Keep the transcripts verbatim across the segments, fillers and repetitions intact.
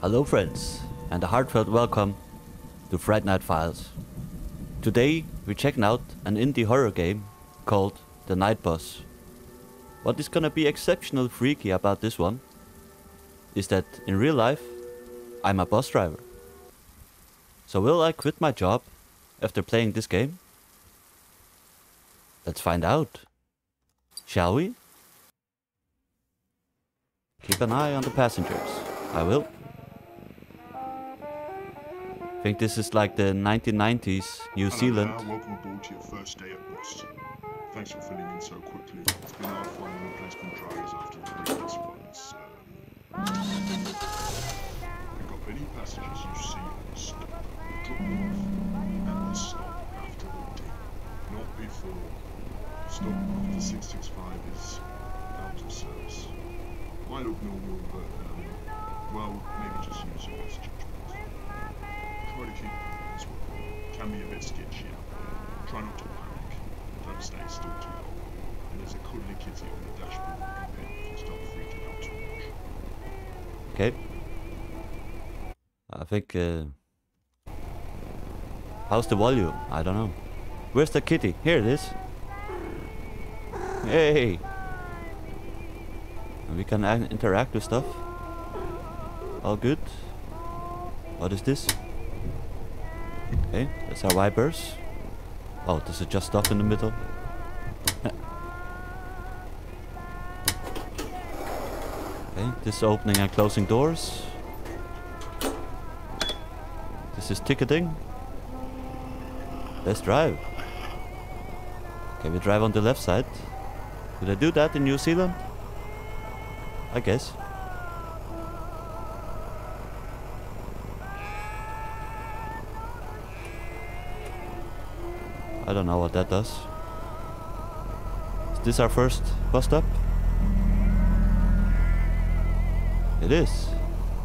Hello friends, and a heartfelt welcome to FrightNight Files. Today we're checking out an indie horror game called The Night Bus. What is gonna be exceptionally freaky about this one is that in real life I'm a bus driver. So will I quit my job after playing this game? Let's find out, shall we? Keep an eye on the passengers, I will. I think this is like the nineteen nineties New Hello Zealand. Now, welcome aboard to your first day at bus. Thanks for filling in so quickly. It's been our final replacement drivers after the previous ones. Um, pick up any passengers you see on the stop, drop them off, and then stop after the day. Not before. Stop after six six five is out of service. Might look normal, but um, well, maybe just use your best judgment. Can be a bit sketchy out. Try not to panic. Don't stay still too long. And there's a cuddly kitty on the dashboard that can if you start freaking out too much. Okay. I think. Uh, how's the volume? I don't know. Where's the kitty? Here it is. Hey. And we can interact with stuff. All good. What is this? Okay, that's our wipers. Oh, does it just stop in the middle? Okay, this is opening and closing doors. This is ticketing. Let's drive. Okay, we drive on the left side. Did I do that in New Zealand? I guess. I don't know what that does. Is this our first bus stop? It is.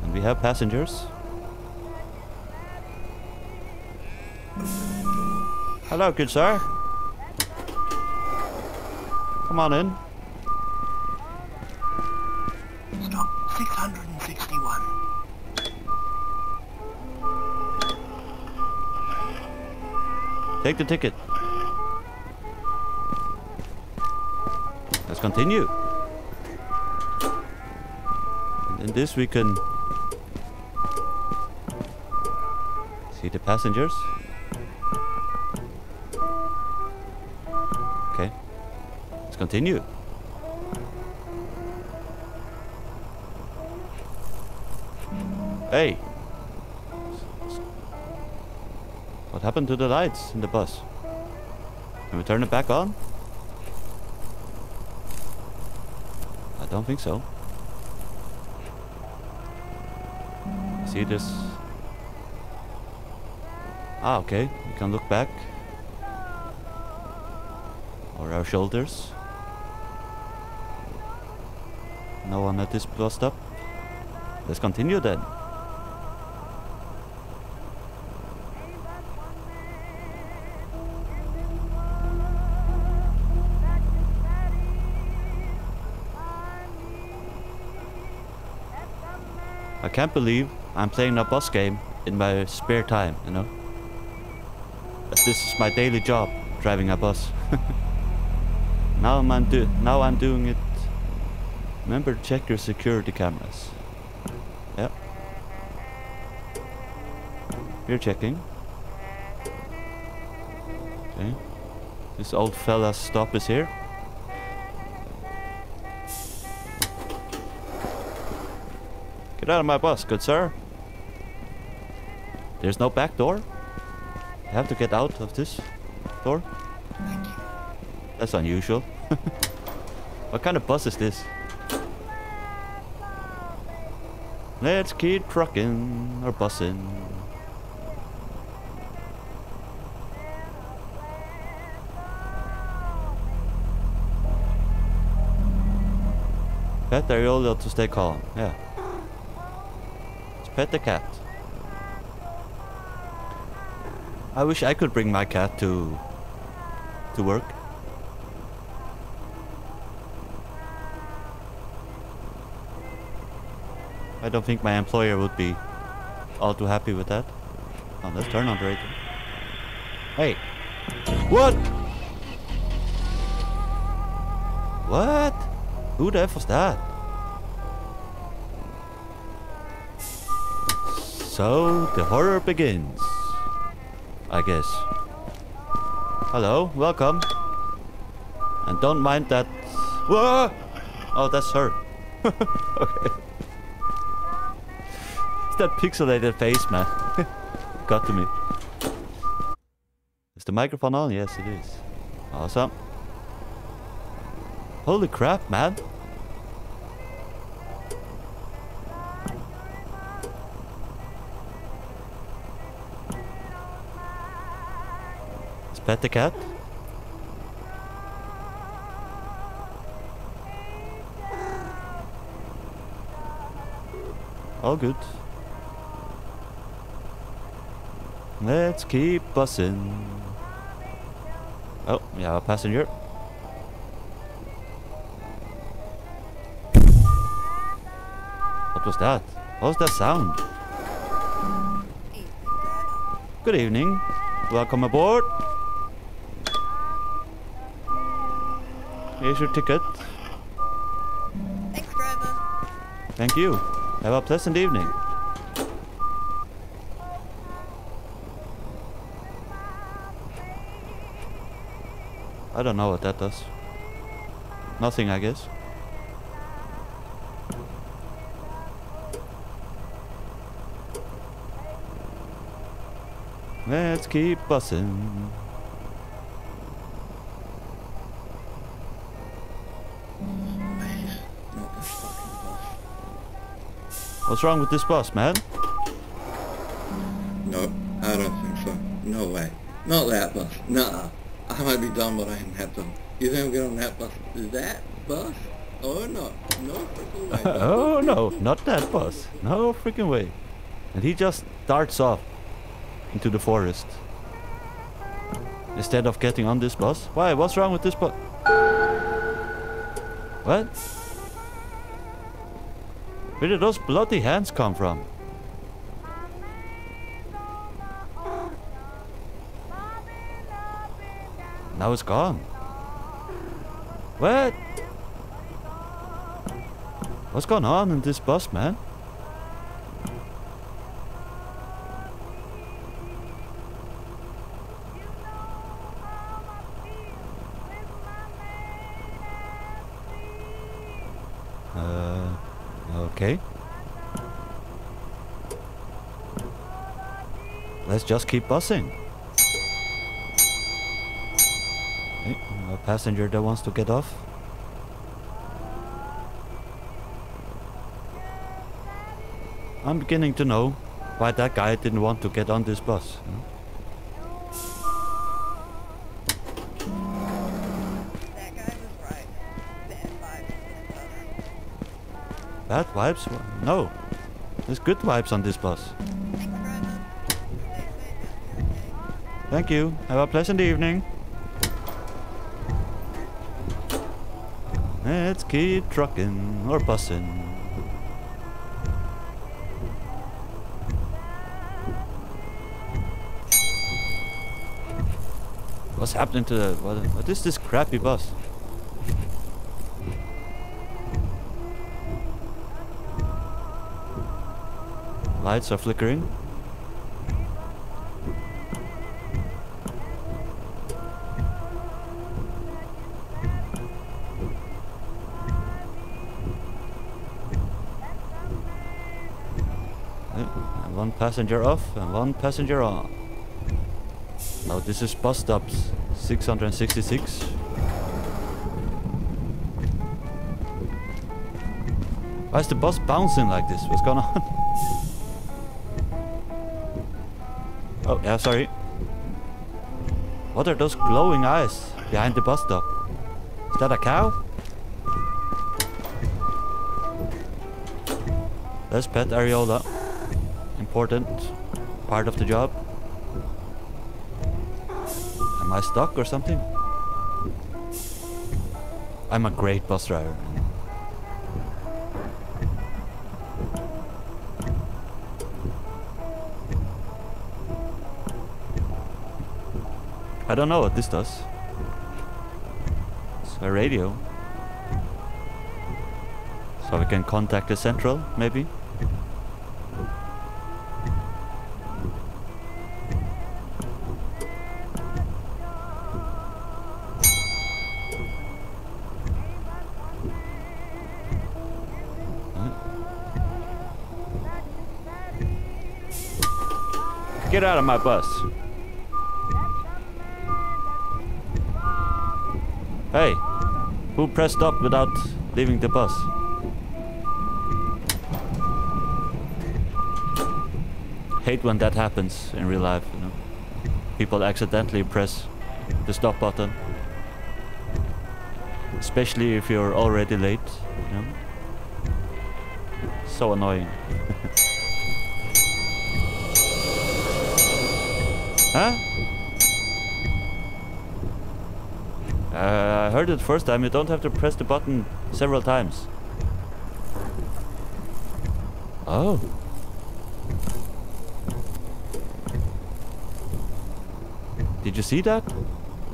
And we have passengers. Hello, good sir. Come on in. Stop six sixty-one. Take the ticket. Let's continue. And in this we can see the passengers. Okay. Let's continue. Hey. What happened to the lights in the bus? Can we turn it back on? I don't think so. I see this. Ah, okay. We can look back. Or our shoulders. No one at this bus stop. Let's continue then. I can't believe I'm playing a bus game in my spare time, you know? But this is my daily job, driving a bus. now, I'm do now I'm doing it. Remember to check your security cameras. Yeah. We're checking. Okay. This old fella's stop is here. Get out of my bus, good sir. There's no back door. I have to get out of this door. Thank you. That's unusual. What kind of bus is this? Let's keep trucking or bussing. Pet the aioli to stay calm. Yeah. Pet the cat. I wish I could bring my cat to to work. I don't think my employer would be all too happy with that. Oh, let's turn on the radio. Hey. What? What? Who the F was that? So, the horror begins. I guess. Hello, welcome. And don't mind that. Whoa! Oh, that's her. Okay. It's that pixelated face, man. Got to me. Is the microphone on? Yes, it is. Awesome. Holy crap, man. Is Pet the cat? All good. Let's keep bussing. Oh, we have a passenger. What was that? What was that sound? Good evening. Welcome aboard. Here's your ticket. Thanks, driver. Thank you. Have a pleasant evening. I don't know what that does. Nothing, I guess. Let's keep bussing. What's wrong with this bus, man? No, I don't think so. No way. Not that bus. Nuh-uh. I might be dumb, but I ain't that dumb. You think I'm getting on that bus? That bus? Oh no. No freaking way. Oh no, not that bus. No freaking way. And he just darts off into the forest. Instead of getting on this bus. Why? What's wrong with this bus? What? Where did those bloody hands come from? Now it's gone. What? What's going on in this bus, man? Uh, okay. Let's just keep bussing. A passenger that wants to get off. I'm beginning to know why that guy didn't want to get on this bus. That guy was right. Bad vibes? Bad vibes? No. There's good vibes on this bus. Thank you. Have a pleasant evening. Let's keep trucking or bussing. What's happening to the... What, what is this crappy bus? Lights are flickering. Passenger off and one passenger on. Now this is bus stops six hundred sixty-six. Why is the bus bouncing like this? What's going on? Oh yeah, sorry. What are those glowing eyes behind the bus stop? Is that a cow? That's Pet Ariola. Important part of the job. Am I stuck or something? I'm a great bus driver. I don't know what this does. It's a radio. So we can contact the central, maybe? Get out of my bus. Hey, who pressed up without leaving the bus? Hate when that happens in real life, you know. People accidentally press the stop button. Especially if you're already late, you know. So annoying. Huh? Uh, I heard it first time, you don't have to press the button several times. Oh. Did you see that?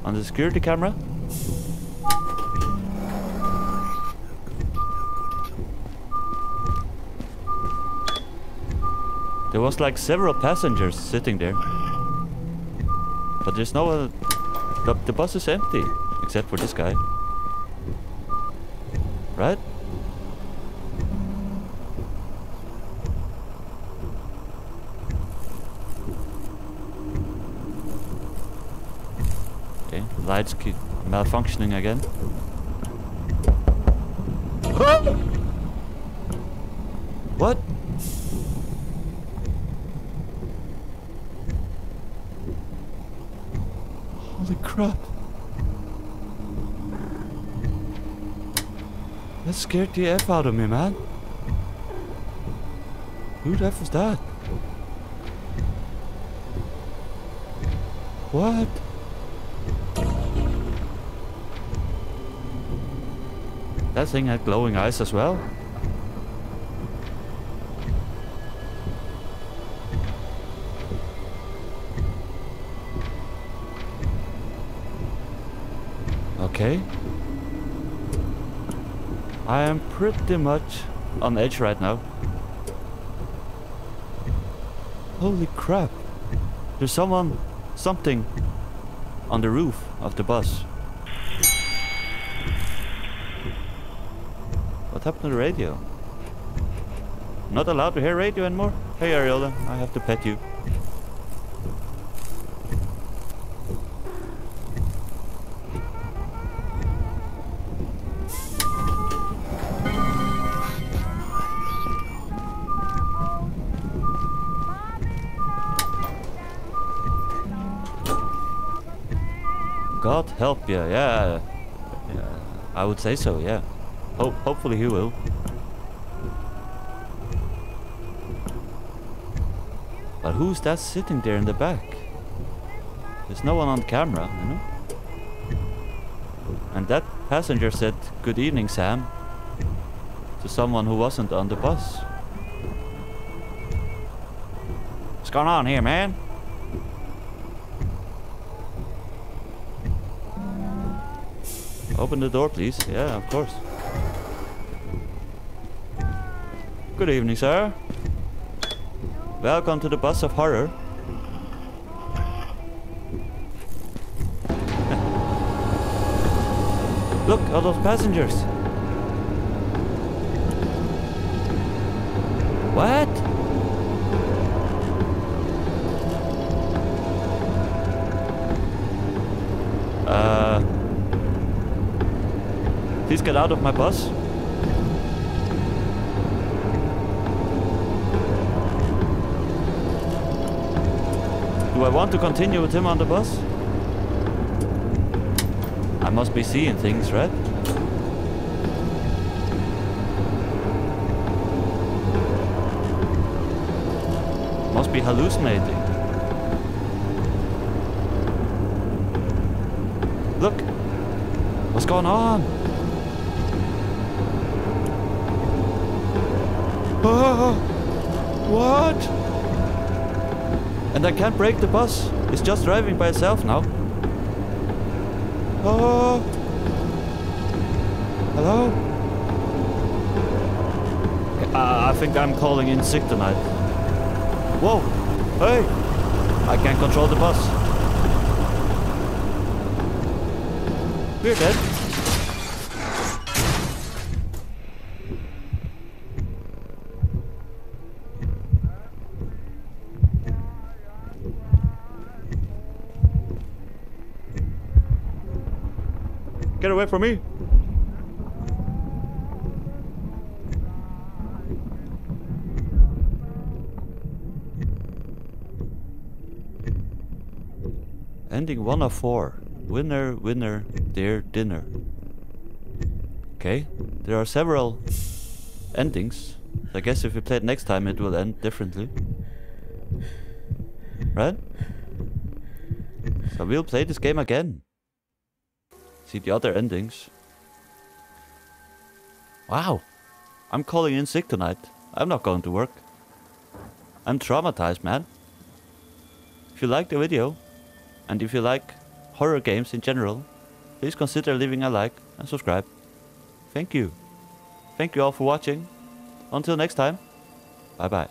On the security camera? There was like several passengers sitting there. But there's no one. The, the bus is empty, except for this guy. Right? Okay, lights keep malfunctioning again. What? Crap. That scared the F out of me, man. Who the F was that? What? That thing had glowing eyes as well? Okay. I am pretty much on edge right now. Holy crap. There's someone, something on the roof of the bus. What happened to the radio? Not allowed to hear radio anymore? Hey Ariola, I have to pet you. God help you, yeah. yeah. I would say so, yeah. Ho hopefully he will. But who's that sitting there in the back? There's no one on camera, you know? And that passenger said, "Good evening, Sam," to someone who wasn't on the bus. What's going on here, man? Open the door, please. Yeah, of course. Good evening, sir. Welcome to the bus of horror. Look, all those passengers. What? Uh... Please get out of my bus. Do I want to continue with him on the bus? I must be seeing things, right? Must be hallucinating. Look! What's going on? Oh, what? And I can't brake the bus. It's just driving by itself now. Oh! Hello? Uh, I think I'm calling in sick tonight. Whoa! Hey! I can't control the bus. We're dead. Get away from me! Ending one of four. Winner, winner, dear dinner. Okay, there are several endings. I guess if we play it next time, it will end differently. Right? So we'll play this game again. See the other endings. Wow, I'm calling in sick tonight. I'm not going to work. I'm traumatized, man. If you like the video, and if you like horror games in general, please consider leaving a like and subscribe. Thank you. Thank you all for watching. Until next time, bye bye.